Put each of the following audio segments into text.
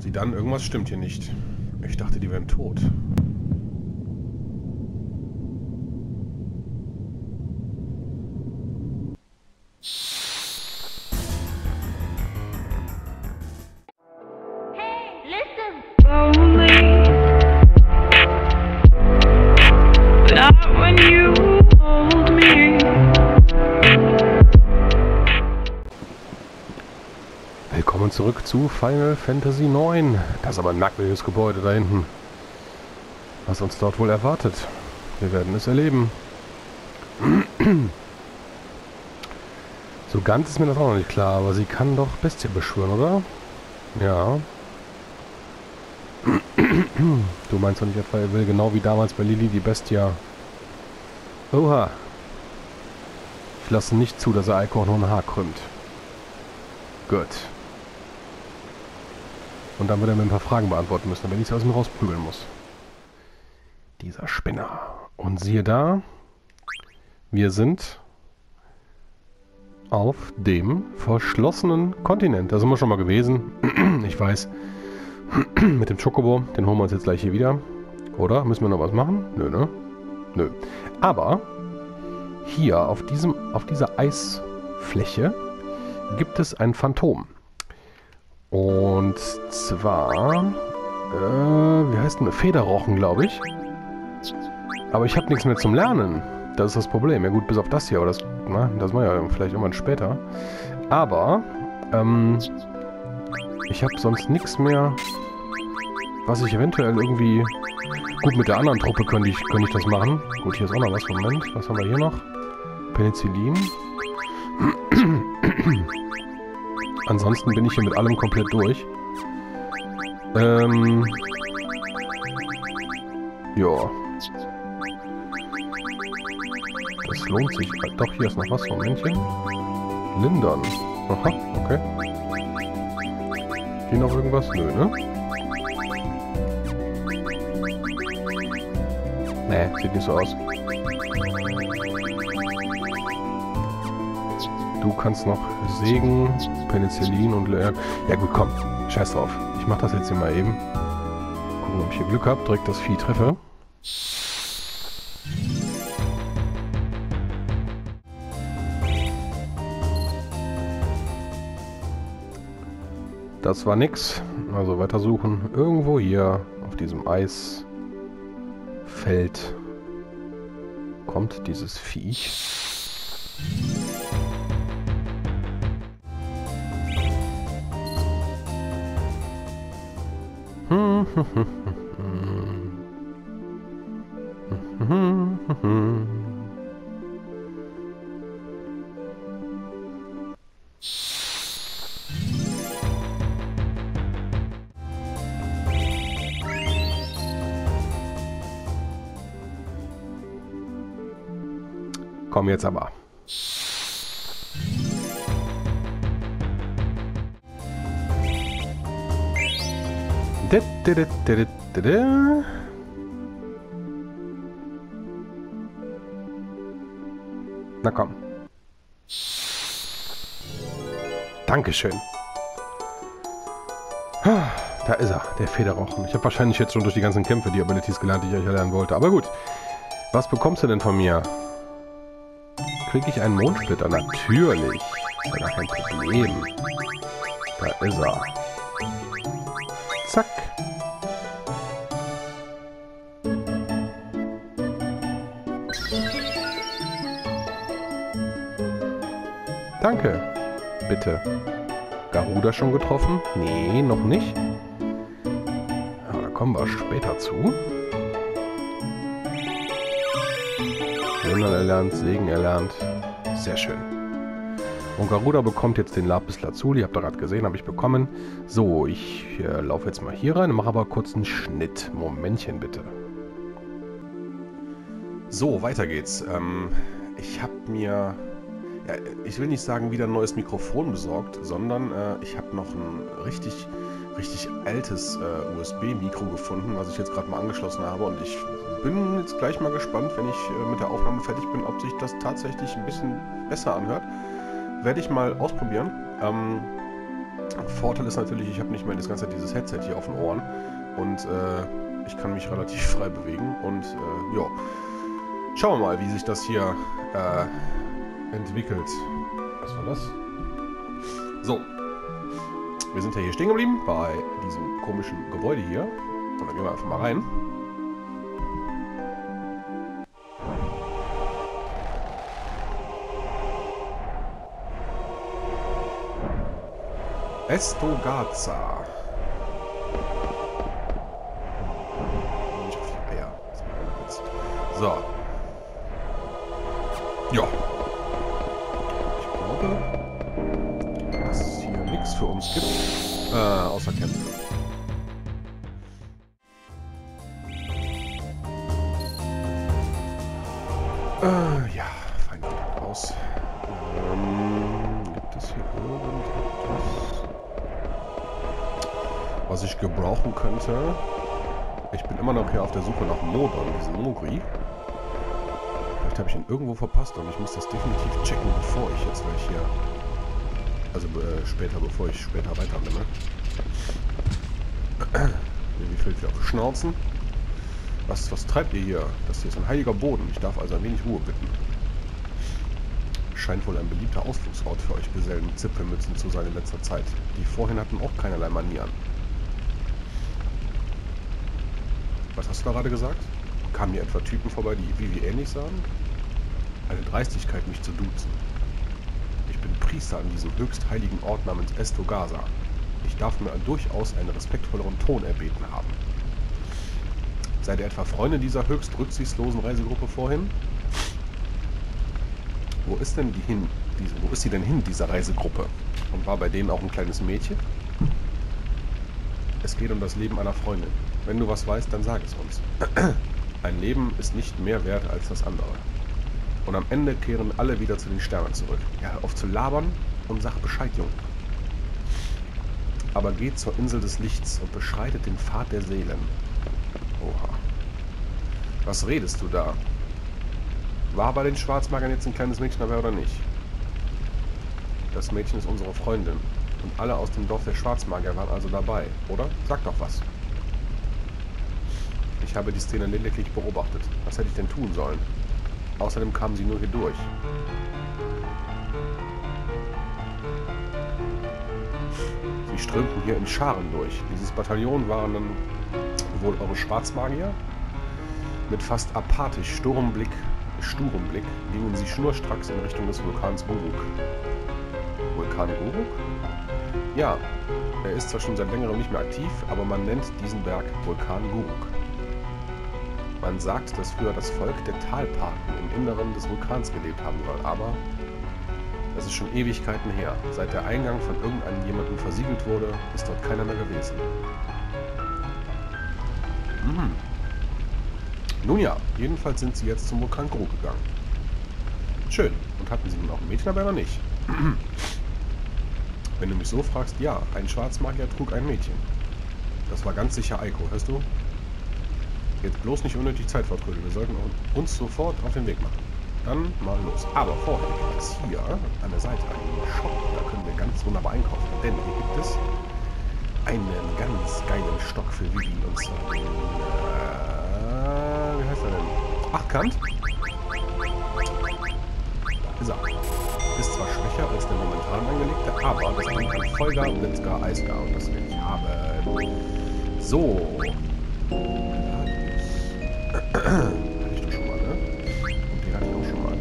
Sie dann, irgendwas stimmt hier nicht. Ich dachte, die wären tot. Zurück zu Final Fantasy 9. Das ist aber ein merkwürdiges Gebäude da hinten. Was uns dort wohl erwartet. Wir werden es erleben. So ganz ist mir das auch noch nicht klar, aber sie kann doch Bestie beschwören, oder? Ja. Du meinst doch nicht etwa, er will genau wie damals bei Lili die Bestia. Oha. Ich lasse nicht zu, dass er Eiko auch noch ein Haar krümmt. Gut. Und dann wird er mir ein paar Fragen beantworten müssen, damit ich es aus ihm rausprügeln muss. Dieser Spinner. Und siehe da, wir sind auf dem verschlossenen Kontinent. Da sind wir schon mal gewesen. Ich weiß, mit dem Chocobo, den holen wir uns jetzt gleich hier wieder. Oder? Müssen wir noch was machen? Nö, ne? Nö. Aber hier auf dieser Eisfläche gibt es ein Phantom. Und zwar, wie heißt denn? Federrochen, glaube ich. Aber ich habe nichts mehr zum Lernen. Das ist das Problem. Ja gut, bis auf das hier, aber das, na, das war ja vielleicht irgendwann später. Aber, ich habe sonst nichts mehr, was ich eventuell irgendwie... Gut, mit der anderen Truppe könnte ich das machen. Gut, hier ist auch noch was. Moment, was haben wir hier noch? Penicillin. Ansonsten bin ich hier mit allem komplett durch. Ja. Das lohnt sich. Doch, hier ist noch was. Momentchen. Lindern. Aha, okay. Hier noch irgendwas? Nö, ne? Nee, sieht nicht so aus. Du kannst noch Segen, Penicillin und... Ja gut, komm. Scheiß drauf. Ich mach das jetzt hier mal eben. Gucken, ob ich hier Glück habe. Direkt das Vieh treffe. Das war nix. Also weitersuchen. Irgendwo hier auf diesem Eisfeld kommt dieses Viech. Komm jetzt aber. Na komm. Dankeschön. Da ist er, der Federrochen. Ich habe wahrscheinlich jetzt schon durch die ganzen Kämpfe die Abilities gelernt, die ich euch erlernen wollte. Aber gut. Was bekommst du denn von mir? Kriege ich einen Mondsplitter? Natürlich. Ist ja gar kein Problem. Da ist er. Zack. Danke. Bitte. Garuda schon getroffen? Nee, noch nicht. Aber da kommen wir später zu. Lindern erlernt, Segen erlernt. Sehr schön. Und Garuda bekommt jetzt den Lapis Lazuli. Habt ihr gerade gesehen, habe ich bekommen. So, ich laufe jetzt mal hier rein, mache aber kurz einen Schnitt. Momentchen bitte. So, weiter geht's. Ich habe mir... Ja, ich will nicht sagen, wieder ein neues Mikrofon besorgt, sondern ich habe noch ein richtig altes USB-Mikro gefunden, was ich jetzt gerade mal angeschlossen habe. Und ich bin jetzt gleich mal gespannt, wenn ich mit der Aufnahme fertig bin, ob sich das tatsächlich ein bisschen besser anhört. Werde ich mal ausprobieren. Vorteil ist natürlich, ich habe nicht mehr das ganze dieses Headset hier auf den Ohren und ich kann mich relativ frei bewegen und ja, schauen wir mal, wie sich das hier entwickelt. Was war das? So, wir sind ja hier stehen geblieben bei diesem komischen Gebäude hier und dann gehen wir einfach mal rein. Estogaza. So. Ja. Ich glaube, dass es hier nichts für uns gibt. Außer Kämpfen. Ja, fein geht raus. Gibt es hier irgendwas, was ich gebrauchen könnte? Ich bin immer noch hier auf der Suche nach Mogon, diesen Mogri. Vielleicht habe ich ihn irgendwo verpasst und ich muss das definitiv checken, bevor ich jetzt gleich hier... Also bevor ich später weiter nehme. Wie fehlt wieder auf Schnauzen. Was treibt ihr hier? Das hier ist ein heiliger Boden. Ich darf also ein wenig Ruhe bitten. Scheint wohl ein beliebter Ausflugsort für euch Gesellen mit Zipfelmützen zu sein in letzter Zeit. Die vorhin hatten auch keinerlei Manieren. Was hast du gerade gesagt? Kamen hier etwa Typen vorbei, die Vivi ähnlich sahen? Eine Dreistigkeit, mich zu duzen. Ich bin Priester an diesem höchst heiligen Ort namens Estogaza. Ich darf mir durchaus einen respektvolleren Ton erbeten haben. Seid ihr etwa Freunde dieser höchst rücksichtslosen Reisegruppe vorhin? Wo ist sie denn hin, diese Reisegruppe? Und war bei denen auch ein kleines Mädchen? Es geht um das Leben einer Freundin. Wenn du was weißt, dann sag es uns. Ein Leben ist nicht mehr wert als das andere. Und am Ende kehren alle wieder zu den Sternen zurück. Ja, hör auf zu labern und sag Bescheid, Junge. Aber geht zur Insel des Lichts und beschreitet den Pfad der Seelen. Oha. Was redest du da? War bei den Schwarzmagiern jetzt ein kleines Mädchen dabei oder nicht? Das Mädchen ist unsere Freundin. Und alle aus dem Dorf der Schwarzmagier waren also dabei, oder? Sag doch was. Ich habe die Szene lediglich beobachtet. Was hätte ich denn tun sollen? Außerdem kamen sie nur hier durch. Sie strömten hier in Scharen durch. Dieses Bataillon waren dann wohl eure Schwarzmagier? Mit fast apathisch sturem Blick gingen sie schnurstracks in Richtung des Vulkans Guruk. Vulkan Guruk? Ja, er ist zwar schon seit längerem nicht mehr aktiv, aber man nennt diesen Berg Vulkan Guruk. Man sagt, dass früher das Volk der Talpaten im Inneren des Vulkans gelebt haben soll, aber das ist schon Ewigkeiten her. Seit der Eingang von jemandem versiegelt wurde, ist dort keiner mehr gewesen. Nun ja, jedenfalls sind sie jetzt zum Vulkan Guruk gegangen. Schön. Und hatten sie nun auch ein Mädchen dabei oder nicht? Wenn du mich so fragst, ja, ein Schwarzmagier trug ein Mädchen. Das war ganz sicher Eiko, hörst du? Jetzt bloß nicht unnötig Zeit vertrödeln. Wir sollten uns sofort auf den Weg machen. Dann mal los. Aber vorher gibt es hier an der Seite einen Shop. Da können wir ganz wunderbar einkaufen. Denn hier gibt es einen ganz geilen Stock für Vivi. Und zwar den, wie heißt er denn? Achtkant. Da ist er. Ist zwar schwächer als der momentan angelegte, aber das Ding kann Vollgar, Blitzgar, Eisgar. Und das will ich haben. So. Hatte ich doch schon mal, ne? Und den hatte ich auch schon mal.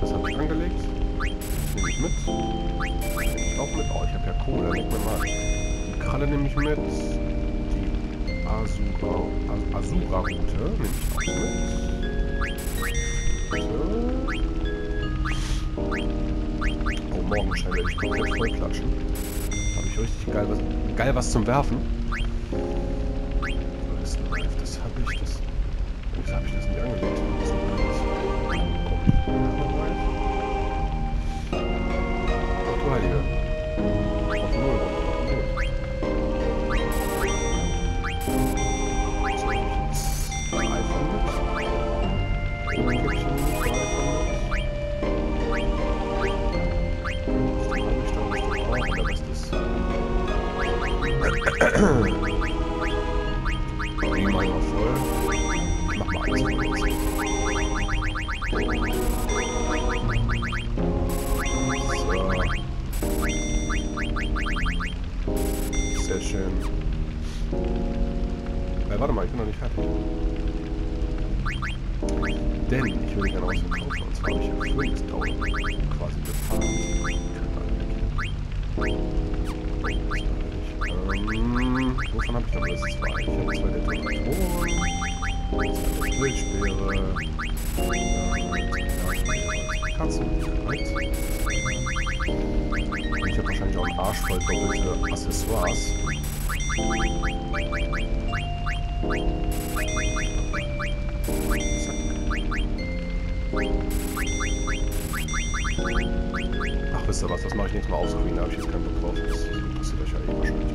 Das habe ich angelegt. Nehme ich mit. Nehme ich auch mit. Oh, ich habe ja Kohle. Leg mir mal. Die Kralle nehme ich mit. Die Asura-Route nehme ich auch mit. Oh, Morgenschein werde ich komplett voll klatschen. Da habe ich richtig geil was zum Werfen. Wieso habe ich das nicht angelegt? Oh, du Heilige. Auf Null. Jetzt habe ich Nehmen wir mal voll. Mach mal eins von uns. So. Sehr schön. Warte mal, ich bin noch nicht fertig. Denn ich würde gerne was verkaufen. Und zwar habe ich hier 5000 quasi gefahren. Wovon habe ich noch alles? Zwei. Ich habe zwei Detonatoren, zwei Bildschwere, Katzen. Und ich habe wahrscheinlich auch einen Arsch voll doppelte Accessoires. Ach, wisst ihr was? Das mache ich nächstes Mal ausruhen, da habe ich jetzt keinen Bock drauf. Das interessiert euch ja eh wahrscheinlich gar nicht.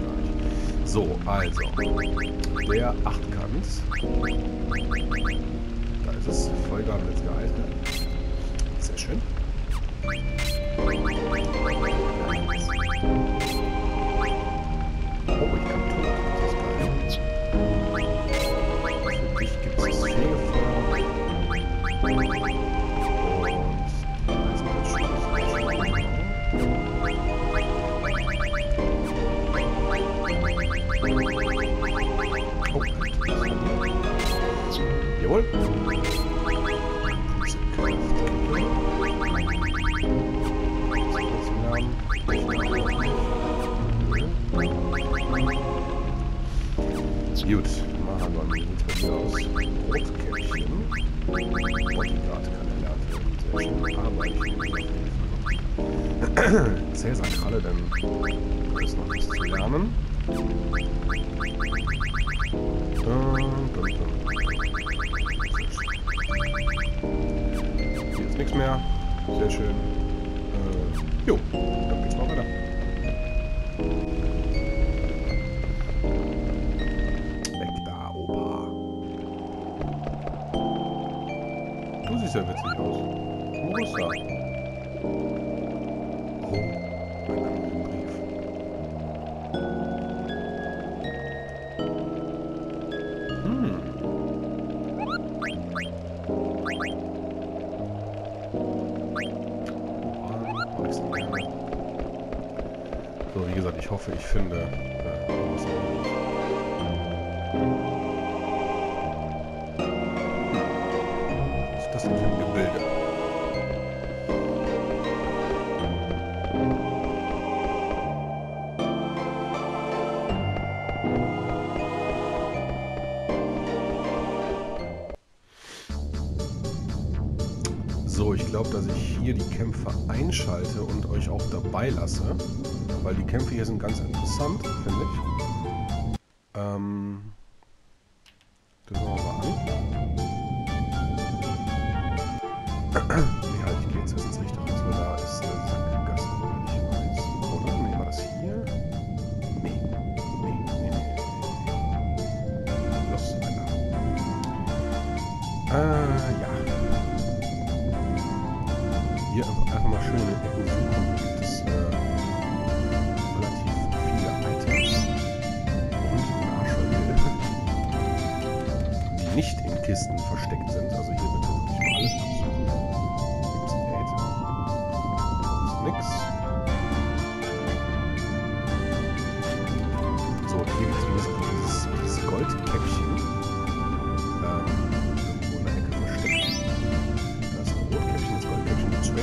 So, also, der Achtkant, da ist es, Vollgarn wird geeignet, sehr schön. Oh, ich kann tot, das ist geil. Für dich gibt es das Fegefeuer. Und da ist noch ein Schuss. Oh, jawohl. Gut, machen wir mal den Interview aus. Rotkäppchen. Bodyguard kann erlernt werden. Sehr schön. Aber ich will Cäsar-Kralle, denn da ist noch was zu lernen. Hier ist nichts mehr. Sehr schön. Jo, dann geht's mal weiter. Weg da, Opa. Du siehst ja witzig aus. Wo ist er? Oh, mein Name ist Brief. So, wie gesagt, ich hoffe, ich finde was anderes. Was ist das denn für ein Gebilde? So, ich glaube, dass ich hier die Kämpfe einschalte und euch auch dabei lasse, weil die Kämpfe hier sind ganz interessant, finde ich. Das machen wir mal an. Nee, halt, ich gehe jetzt ins Richtige, weil da ist der Sackgasse, ich weiß. Oder? Nee, war das hier? Nee. Los, einer. Ja. Hier einfach mal schön in den Ecken suchen, gibt es relativ viele Items und Arschwelle, die nicht in Kisten versteckt sind. Also hier bitte wirklich mal alles absuchen. Gibt es nix. So, hier gibt es dieses Goldkäppchen.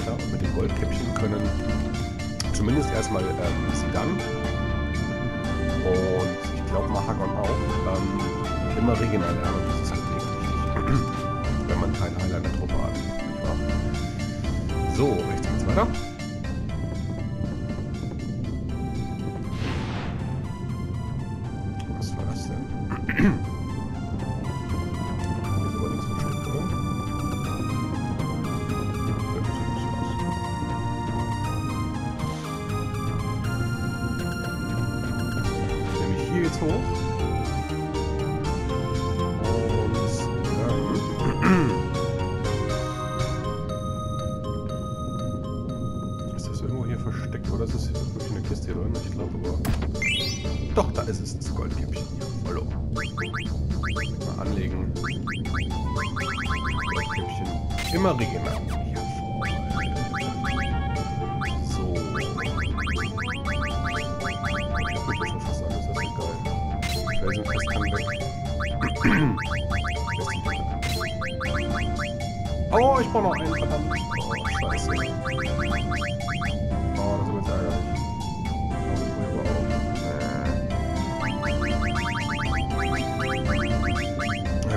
Und mit dem Goldkäppchen können zumindest erstmal sie dann und ich glaube Mahagon auch immer regional lernen. Das ist halt wirklich wichtig, wenn man keinen Heiler in der Truppe hat. Ja. So, rechts geht's weiter. Was war das denn? Hoch. Und ist das irgendwo hier versteckt oder ist das wirklich eine Kiste hier drin? Ich glaube aber. Doch, da ist es, das Goldkäppchen. Hallo. Mal anlegen. Goldkäppchen. Immer regenerieren. So. Ich hab wirklich schon fast alles, das ist egal. Ich weiß nicht, was kann weg. Oh, ich brauch noch einen, verdammt. Oh, scheiße. Oh, das wird ärgerlich. Ich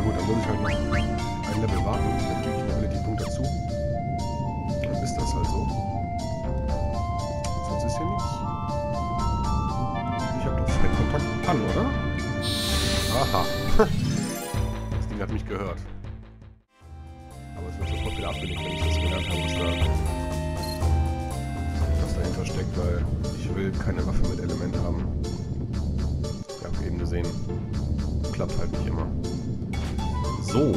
halt noch ein Level warten, dann kriege ich noch relativ Punkt dazu. Dann ist das halt so. Sonst ist hier nichts. Ich habe doch vielleicht Kontakt an, oder? Aha. Das Ding hat mich gehört. Aber es wird sofort wieder abgelegt, wenn ich das gelernt habe, was dahinter steckt, weil ich will keine Waffe mit Element haben. Ich habe eben gesehen, klappt halt nicht immer. So,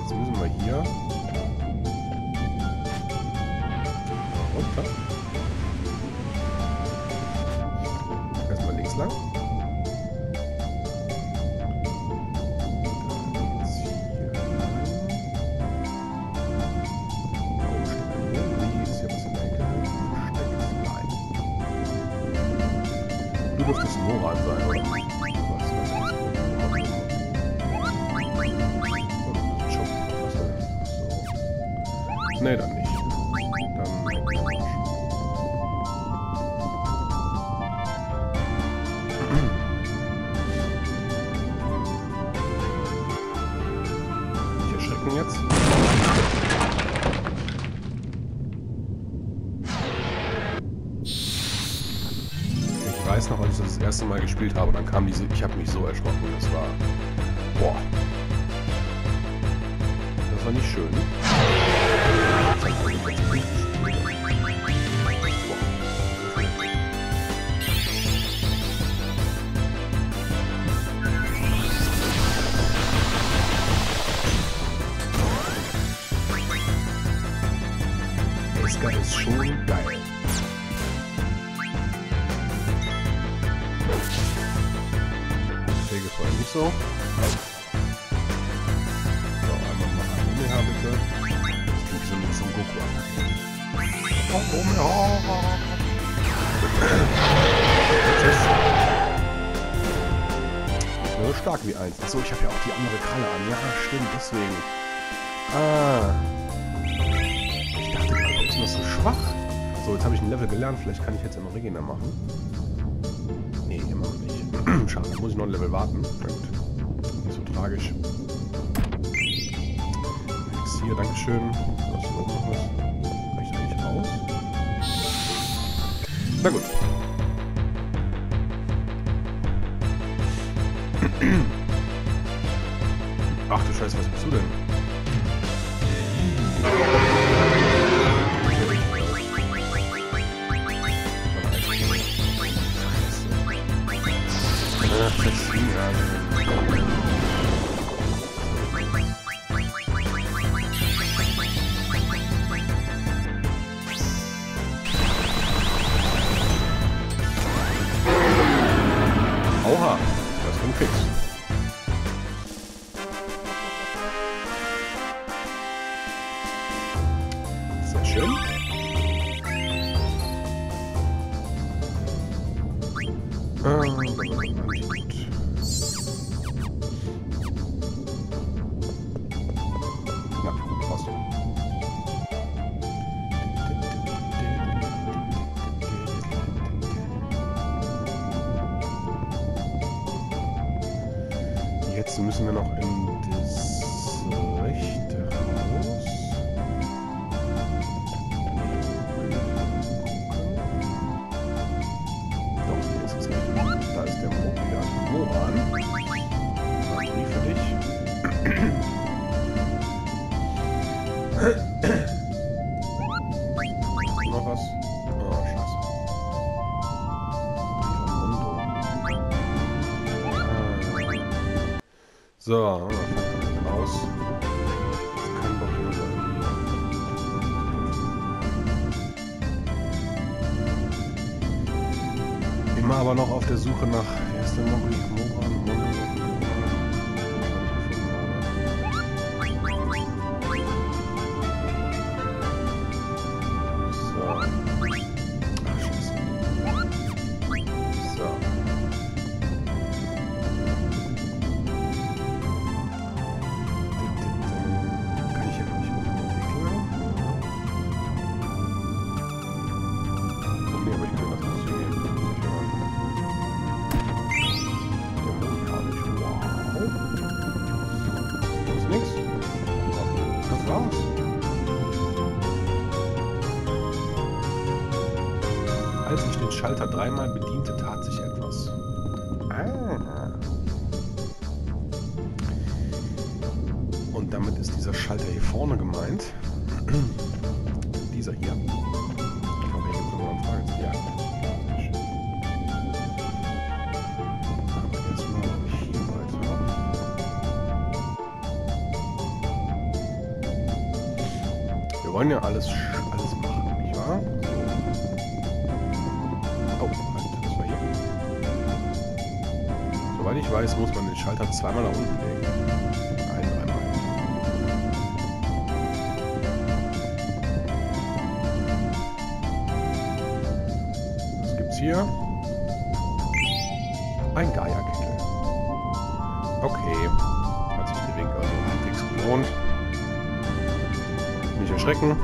jetzt müssen wir hier runter. Erstmal links lang. Du dürftest Morat sein, oder? Nee, dann nicht. Dann... Nicht erschrecken jetzt. Ich weiß noch, als ich das erste Mal gespielt habe, dann kam diese... Ich habe mich so erschrocken. Das war... Boah. Das war nicht schön. Das ist schon geil. Okay, gefällt nicht so. So, einmal mal Anime her, bitte. Ich krieg so mit zum Goku an. Oh, oh, oh. Nur stark wie eins. Achso, ich habe ja auch die andere Kralle an. Ja, stimmt, deswegen. Ah. So schwach. So, jetzt habe ich ein Level gelernt. Vielleicht kann ich jetzt immer Regina machen. Nee, immer noch nicht. Schade, jetzt muss ich noch ein Level warten. Gut. Nicht so tragisch. Elixier, dankeschön. Was ist noch was? Reicht eigentlich raus? Na gut. Ach du Scheiße, was bist du denn? Oha, das ist ein Fix. Sehr schön. Müssen wir noch in das rechte Haus? Doch, hier ist es richtig. Da ist der Moran. Mogri für dich. Noch was? Oh, scheiße. So, raus. Kein Bock mehr sein. Immer aber noch auf der Suche nach erster Mogri, Mogon, alles machen, nicht wahr? Oh, das war hier. Soweit ich weiß, muss man den Schalter zweimal nach unten legen. Einmal. Was gibt's hier? Ein Geierkittel. Okay. Hat sich der Weg also halbwegs gelohnt. Nicht erschrecken.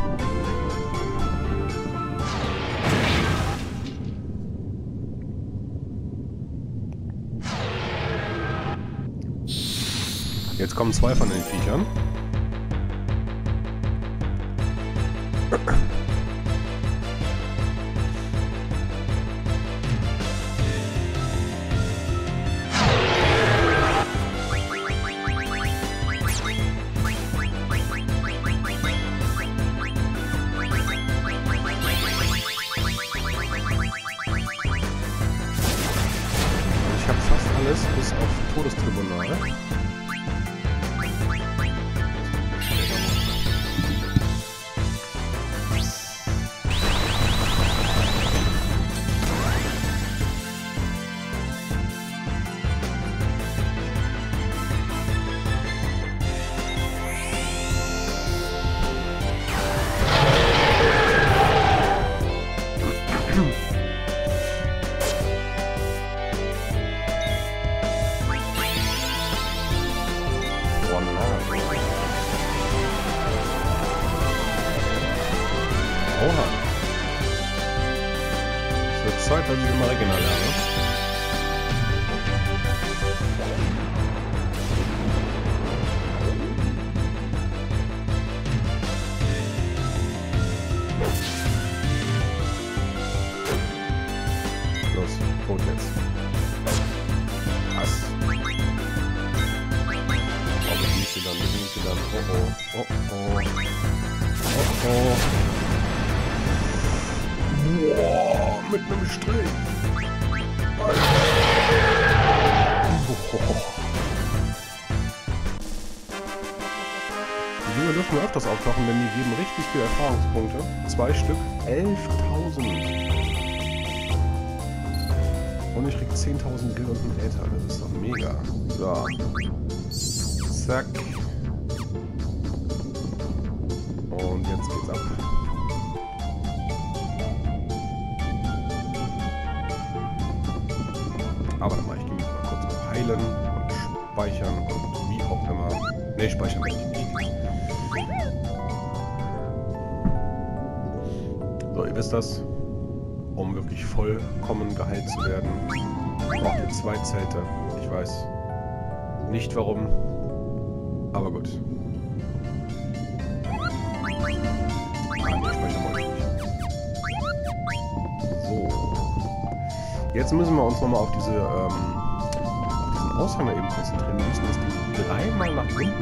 Jetzt kommen zwei von den Viechern. Auftauchen, denn die geben richtig viele Erfahrungspunkte. 2 Stück, 11.000. Und ich krieg 10.000 Gil und einen Äther, das ist doch mega. So. Zack. Und jetzt geht's ab. Aber dann mache ich mich mal kurz mit heilen und speichern und wie auch immer. Ne, speichern möchte ich nicht. Ist das, um wirklich vollkommen geheilt zu werden, braucht ihr 2 Zelte. Ich weiß nicht warum, aber gut. So, jetzt müssen wir uns nochmal auf diese Aushänger eben konzentrieren. Wir müssen das Ding 3-mal nach unten gehen.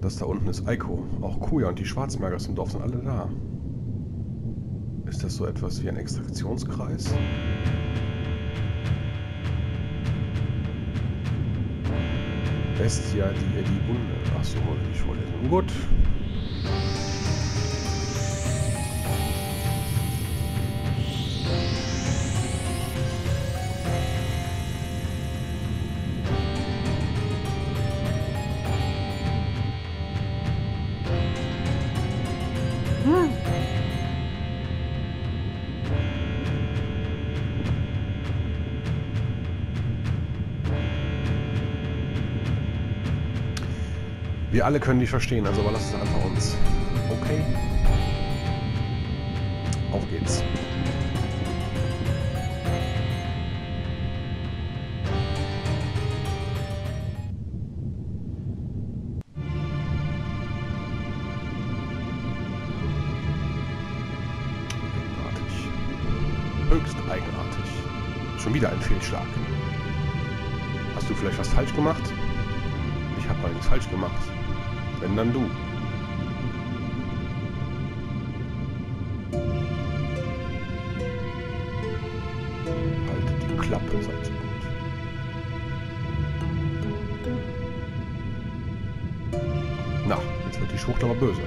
Das da unten ist Eiko. Auch Kuja und die Schwarzmagier aus dem Dorf sind alle da. Ist das so etwas wie ein Extraktionskreis? Bestia, die ihr die Bunde. Achso, wollte ich vorlesen. Gut. Wir alle können die verstehen, also überlass es einfach uns. Okay. Auf geht's. Eigenartig. Höchst eigenartig. Schon wieder ein Fehlschlag. Hast du vielleicht was falsch gemacht? Ich habe mal nichts falsch gemacht. Wenn dann du. Haltet die Klappe, seid so gut. Na, jetzt wird die Schwucht aber böse.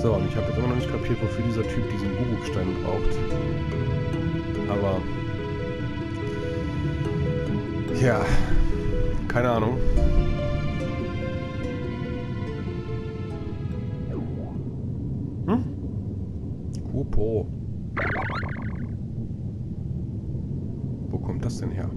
So, und ich habe jetzt immer noch nicht kapiert, wofür dieser Typ diesen Gurukstein braucht. Aber... ja, keine Ahnung. Hm? Kupo. Wo kommt das denn her?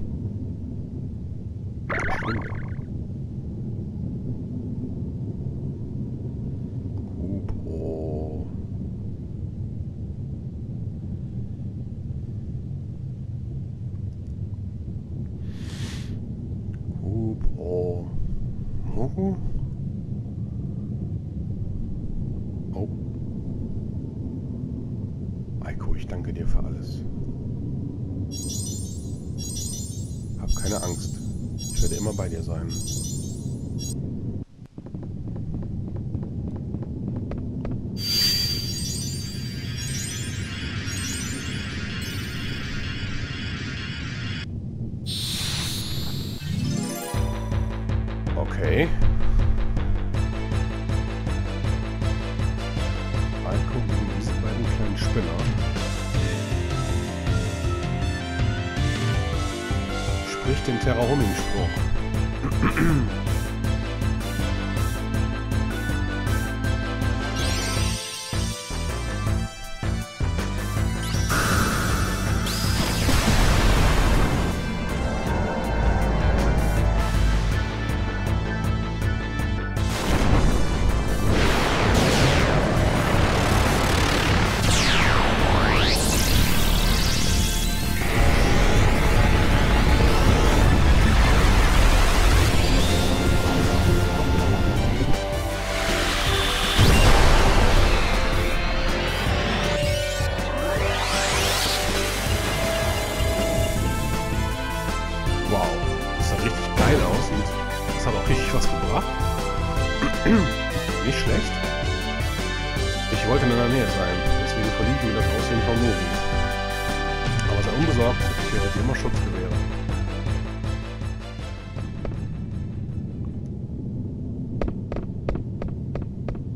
Eiko, ich danke dir für alles. Hab keine Angst. Ich werde immer bei dir sein. Okay. Eiko gegen diese beiden kleinen Spinner. Sprich den Terra-Homing-Spruch.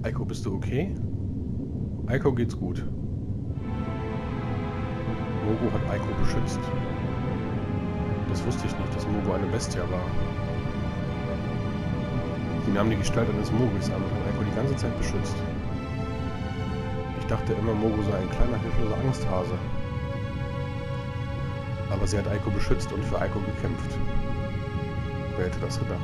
Eiko, bist du okay? Eiko geht's gut. Mogo hat Eiko beschützt. Das wusste ich nicht, dass Mogo eine Bestia war. Sie nahm die Gestalt eines Mogis an und hat Eiko die ganze Zeit beschützt. Ich dachte immer, Mogo sei ein kleiner, hilfloser Angsthase. Aber sie hat Eiko beschützt und für Eiko gekämpft. Wer hätte das gedacht?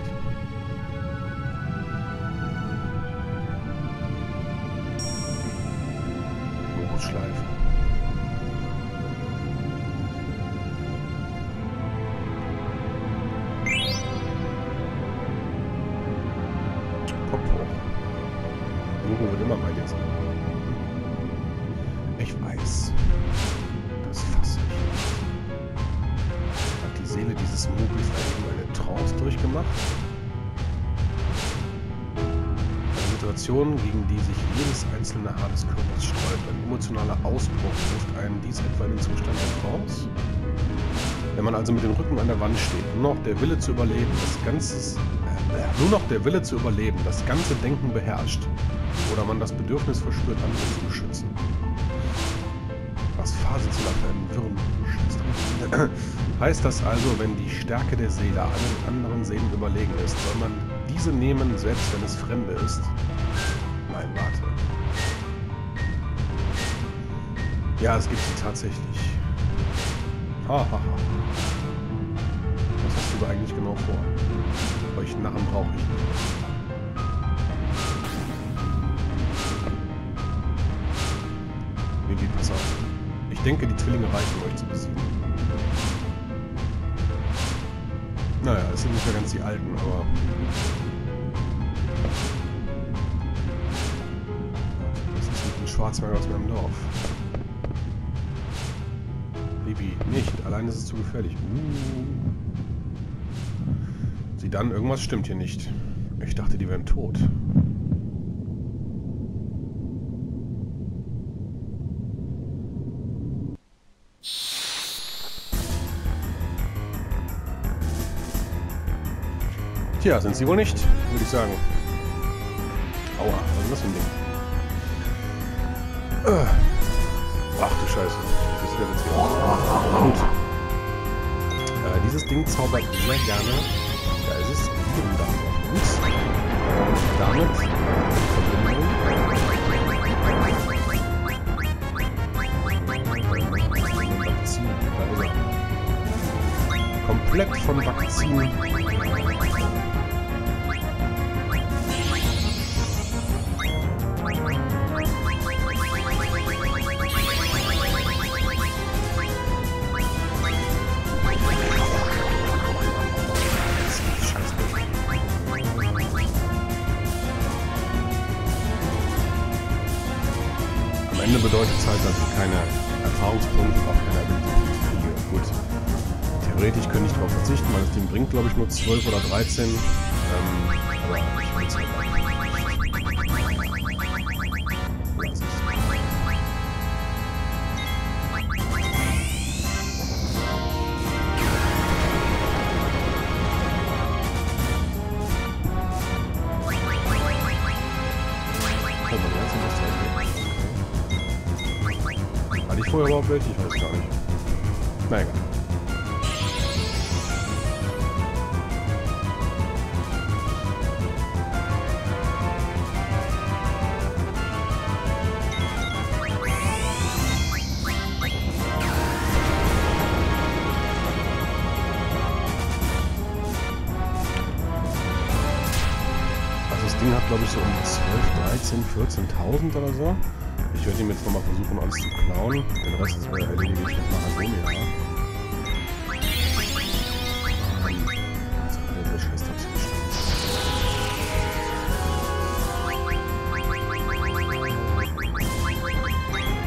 Schleife. Kopf hoch. Mogo wird immer bei dir sein. Ich weiß. Das fasse ich. Hat die Seele dieses Mogis eine Trance durchgemacht? Situation, gegen die sich jedes einzelne Haar des Körpers sträubt. Ein emotionaler Ausbruch trifft einen dies etwa in den Zustand heraus. Wenn man also mit dem Rücken an der Wand steht, nur noch der Wille zu überleben, das ganze Denken beherrscht, oder man das Bedürfnis verspürt, andere zu beschützen. Was Phase zu einem Wirren heißt das also, wenn die Stärke der Seele allen anderen Seelen überlegen ist, soll man diese nehmen, selbst wenn es Fremde ist? Nein, warte. Ja, es gibt sie tatsächlich. Hahaha. Ha, ha. Was hast du da eigentlich genau vor? Euch Narren brauche ich nicht. Vivi, pass auf. Ich denke, die Zwillinge reichen, euch zu besiegen. Naja, es sind nicht mehr ganz die Alten, aber... Was ist mit dem Schwarzmagier aus meinem Dorf? Vivi, nicht. Allein ist es zu gefährlich. Sieh dann, irgendwas stimmt hier nicht. Ich dachte, die wären tot. Tja, sind sie wohl nicht, würde ich sagen. Aua, was ist das für ein Ding? Ach du Scheiße. Das wäre jetzt hier. Gut. Dieses Ding zaubert sehr gerne. Da ist es. Damit. Vakzin. Da ist er. Komplett von Vakzin. bedeutet es halt, dass ich keine Erfahrungspunkte auf keine Ability kriege. Gut, theoretisch könnte ich darauf verzichten, weil das Ding bringt, glaube ich, nur 12 oder 13. Aber ich will es halt auch. Lass es. Vorher überhaupt welche? Ich weiß gar nicht. Na egal. Also das Ding hat, glaube ich, so um 12, 13, 14.000 oder so. Ich werde ihm jetzt nochmal versuchen, alles zu klauen. Den Rest ist euer erledigt mit Mahagoni, ja. Jetzt hat er den Scheiß dazu bestimmt.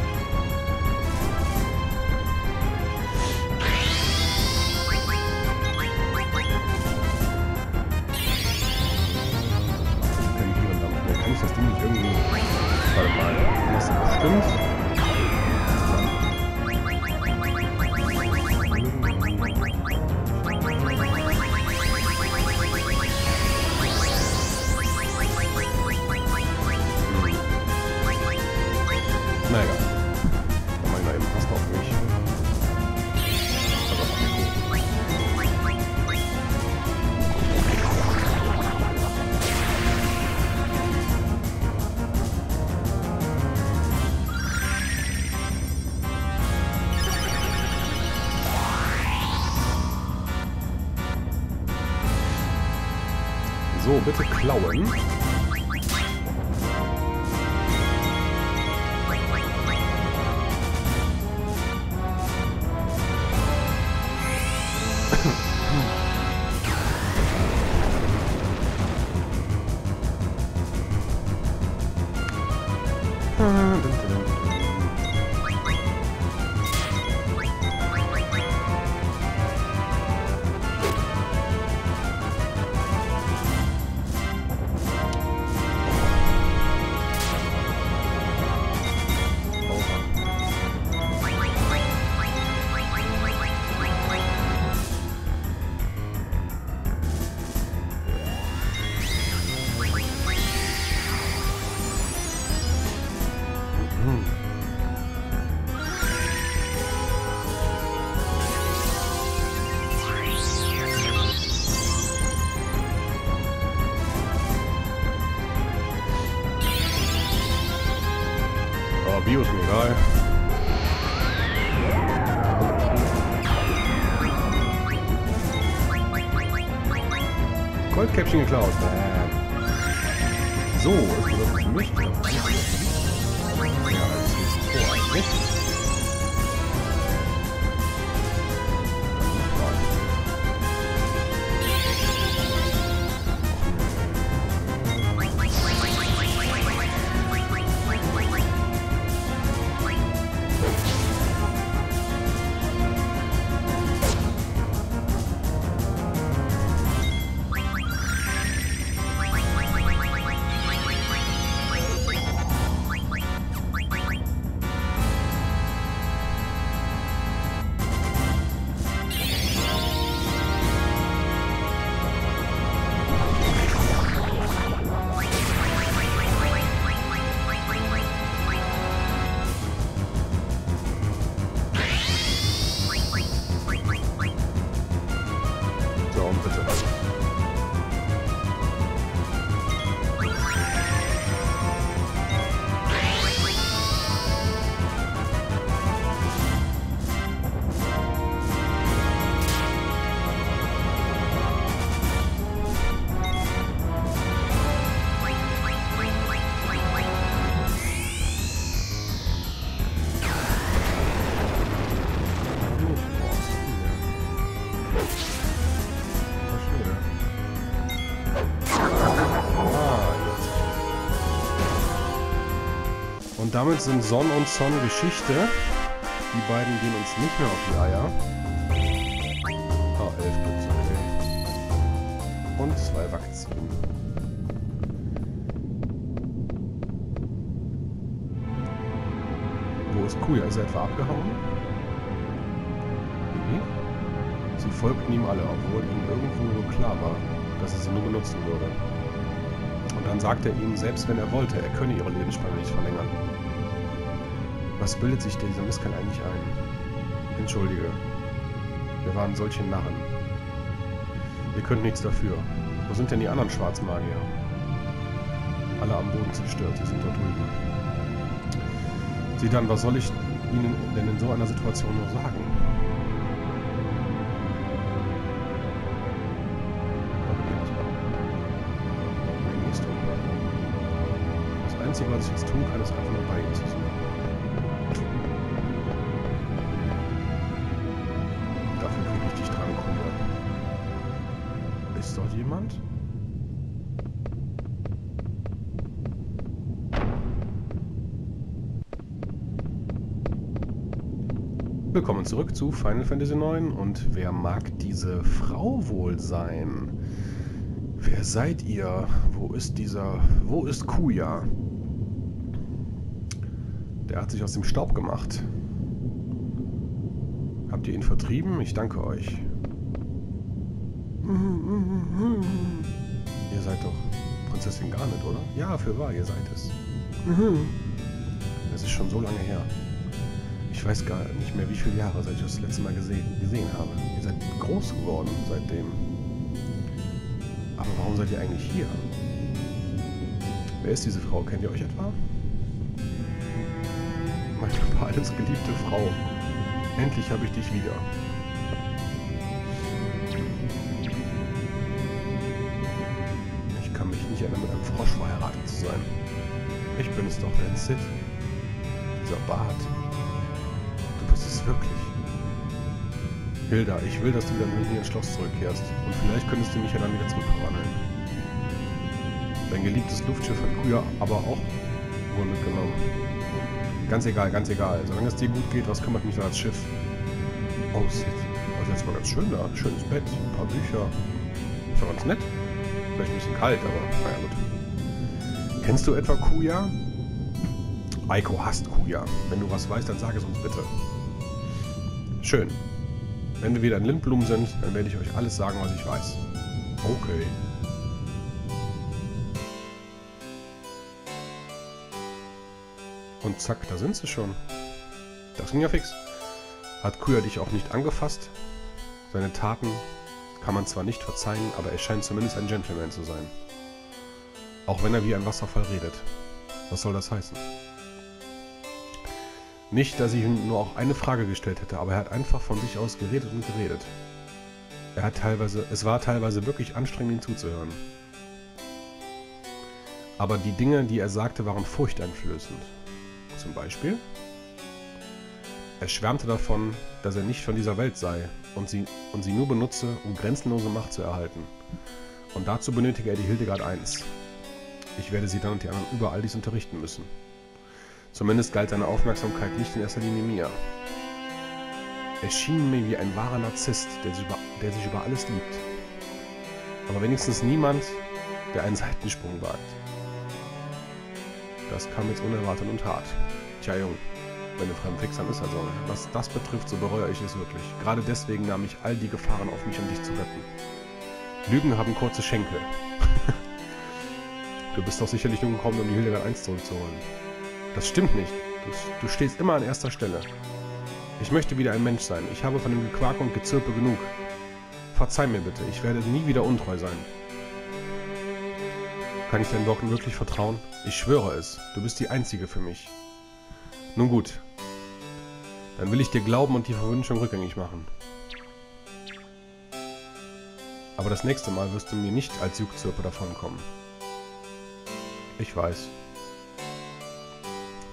Können hier und damit kann ich das Ding nicht irgendwie. Warte mal, das ist bestimmt. Na egal. Dann mach ich mal eben, passt auf mich. So, bitte klauen. Bio ist mir egal. Goldcaption geklaut. So, ist das für mich? Ja, das ist vor nicht. Und damit sind Son und Son Geschichte. Die beiden gehen uns nicht mehr auf die Eier. Ah, 11 Punkte, okay. Und 2 Vakzinen. Ist Kuya, ist er etwa abgehauen? Mhm. Sie folgten ihm alle, obwohl ihnen irgendwo nur klar war, dass er sie nur benutzen würde. Und dann sagte er ihnen, selbst wenn er wollte, er könne ihre Lebensspanne nicht verlängern. Was bildet sich dieser Misskerl eigentlich ein? Entschuldige. Wir waren solche Narren. Ihr könnt nichts dafür. Wo sind denn die anderen Schwarzmagier? Alle am Boden zerstört, sie sind dort drüben. Sie dann, was soll ich Ihnen denn in so einer Situation nur sagen? Das Einzige, was ich jetzt tun kann, ist einfach nur bei Ihnen zu sein. Dafür kriege ich dich dran, Kuya. Ist dort jemand? Willkommen zurück zu Final Fantasy 9 und wer mag diese Frau wohl sein? Wer seid ihr? Wo ist Kuya? Der hat sich aus dem Staub gemacht. Habt ihr ihn vertrieben? Ich danke euch. Ihr seid doch Prinzessin Garnet, oder? Ja, für wahr, ihr seid es. Das ist schon so lange her. Ich weiß gar nicht mehr, wie viele Jahre, seit ich das letzte Mal gesehen habe. Ihr seid groß geworden seitdem. Aber warum seid ihr eigentlich hier? Wer ist diese Frau? Kennt ihr euch etwa? Meine geliebte Frau. Endlich habe ich dich wieder. Ich kann mich nicht erinnern, mit einem Frosch verheiratet zu sein. Ich bin es doch, Red Sid. Dieser Bart. Wirklich. Hilda, ich will, dass du wieder mit mir ins Schloss zurückkehrst. Und vielleicht könntest du mich ja dann wieder zurückverwandeln. Dein geliebtes Luftschiff hat Kuya aber auch wohl mitgenommen. Ganz egal. Solange es dir gut geht, was kümmert mich da das Schiff? Oh, shit. Also jetzt mal ganz schön da. Schönes Bett, ein paar Bücher. Ist doch ganz nett. Vielleicht ein bisschen kalt, aber naja, gut. Kennst du etwa Kuya? Eiko hasst Kuya. Wenn du was weißt, dann sag es uns bitte. Schön. Wenn wir wieder in Lindblumen sind, dann werde ich euch alles sagen, was ich weiß. Okay. Und zack, da sind sie schon. Das ging ja fix. Hat Kuya dich auch nicht angefasst? Seine Taten kann man zwar nicht verzeihen, aber er scheint zumindest ein Gentleman zu sein. Auch wenn er wie ein Wasserfall redet. Was soll das heißen? Nicht, dass ich ihm nur auch eine Frage gestellt hätte, aber er hat einfach von sich aus geredet und geredet. Es war teilweise wirklich anstrengend, ihm zuzuhören. Aber die Dinge, die er sagte, waren furchteinflößend. Zum Beispiel? Er schwärmte davon, dass er nicht von dieser Welt sei und sie nur benutze, um grenzenlose Macht zu erhalten. Und dazu benötige er die Hildegard 1. Ich werde sie dann und die anderen überall dies unterrichten müssen. Zumindest galt seine Aufmerksamkeit nicht in erster Linie mir. Er schien mir wie ein wahrer Narzisst, der sich über alles liebt. Aber wenigstens niemand, der einen Seitensprung wagt. Das kam jetzt unerwartet und hart. Tja, Jung, wenn du fremd fixern ist, also. Was das betrifft, so bereue ich es wirklich. Gerade deswegen nahm ich all die Gefahren auf mich, um dich zu retten. Lügen haben kurze Schenkel. Du bist doch sicherlich nur gekommen, um die Hildegard 1 zurückzuholen. Das stimmt nicht. Du stehst immer an erster Stelle. Ich möchte wieder ein Mensch sein. Ich habe von dem Gequake und Gezirpe genug. Verzeih mir bitte, ich werde nie wieder untreu sein. Kann ich deinen Worten wirklich vertrauen? Ich schwöre es. Du bist die Einzige für mich. Nun gut. Dann will ich dir glauben und die Verwünschung rückgängig machen. Aber das nächste Mal wirst du mir nicht als Jugzirpe davonkommen. Ich weiß.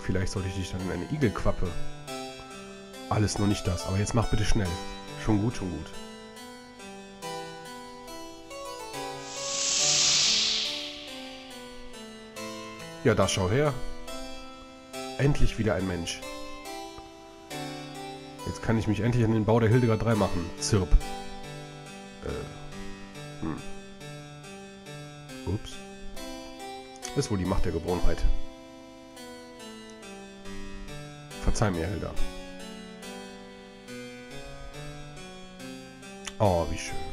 Vielleicht sollte ich dich dann in eine Igelquappe. Alles nur nicht das, aber jetzt mach bitte schnell. Schon gut, schon gut. Ja, da schau her. endlich wieder ein Mensch. Jetzt kann ich mich endlich an den Bau der Hildegard 3 machen. Zirp. Ups. Ist wohl die Macht der Gewohnheit. Verzeih mir, Hilda. Oh, wie schön.